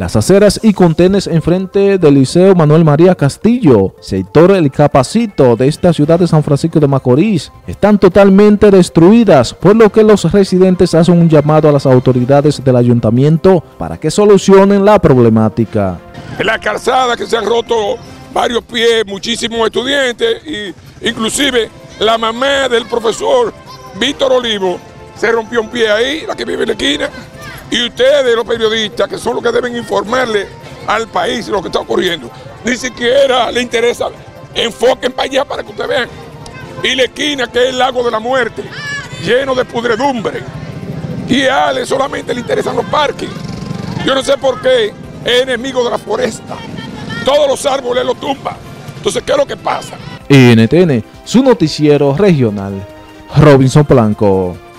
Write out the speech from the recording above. las aceras y contenes enfrente del Liceo Manuel María Castillo, sector El Capacito de esta ciudad de San Francisco de Macorís, están totalmente destruidas, por lo que los residentes hacen un llamado a las autoridades del ayuntamiento para que solucionen la problemática. En la calzada que se han roto varios pies, muchísimos estudiantes, y inclusive la mamá del profesor Víctor Olivo se rompió un pie ahí, la que vive en la esquina. Y ustedes, los periodistas, que son los que deben informarle al país lo que está ocurriendo, ni siquiera le interesa. Enfoquen para allá para que ustedes vean. Y la esquina, que es el lago de la muerte, lleno de pudredumbre. Y a Ale solamente le interesan los parques. Yo no sé por qué es enemigo de la foresta. Todos los árboles los tumba. Entonces, ¿qué es lo que pasa? NTN, su noticiero regional. Robinson Blanco.